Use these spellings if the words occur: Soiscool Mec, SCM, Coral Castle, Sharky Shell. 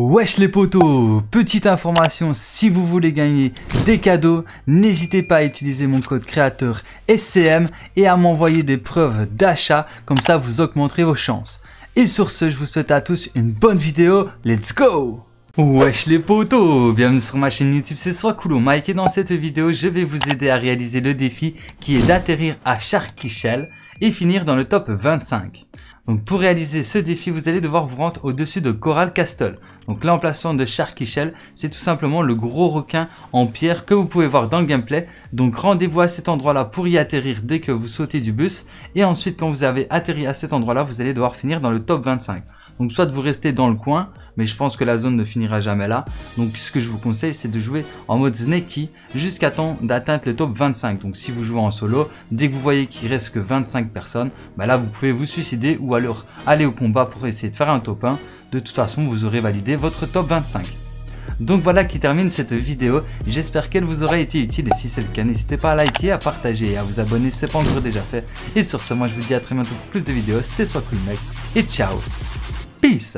Wesh les potos, petite information, si vous voulez gagner des cadeaux, n'hésitez pas à utiliser mon code créateur SCM et à m'envoyer des preuves d'achat, comme ça vous augmenterez vos chances. Et sur ce, je vous souhaite à tous une bonne vidéo, let's go! Wesh les potos, bienvenue sur ma chaîne YouTube, c'est Soiscool Mec et dans cette vidéo, je vais vous aider à réaliser le défi qui est d'atterrir à Sharky Shell et finir dans le top 25. Donc pour réaliser ce défi, vous allez devoir vous rendre au-dessus de Coral Castle. Donc l'emplacement de Sharky Shell, c'est tout simplement le gros requin en pierre que vous pouvez voir dans le gameplay. Donc rendez-vous à cet endroit-là pour y atterrir dès que vous sautez du bus. Et ensuite, quand vous avez atterri à cet endroit-là, vous allez devoir finir dans le top 25. Donc soit vous restez dans le coin, mais je pense que la zone ne finira jamais là. Donc ce que je vous conseille, c'est de jouer en mode Snakey jusqu'à temps d'atteindre le top 25. Donc si vous jouez en solo, dès que vous voyez qu'il reste que 25 personnes, bah là vous pouvez vous suicider ou alors aller au combat pour essayer de faire un top 1. De toute façon, vous aurez validé votre top 25. Donc voilà qui termine cette vidéo. J'espère qu'elle vous aura été utile et si c'est le cas, n'hésitez pas à liker, à partager et à vous abonner si ce n'est pas encore déjà fait. Et sur ce, moi je vous dis à très bientôt pour plus de vidéos. C'était Soiscool Mec et ciao. Peace.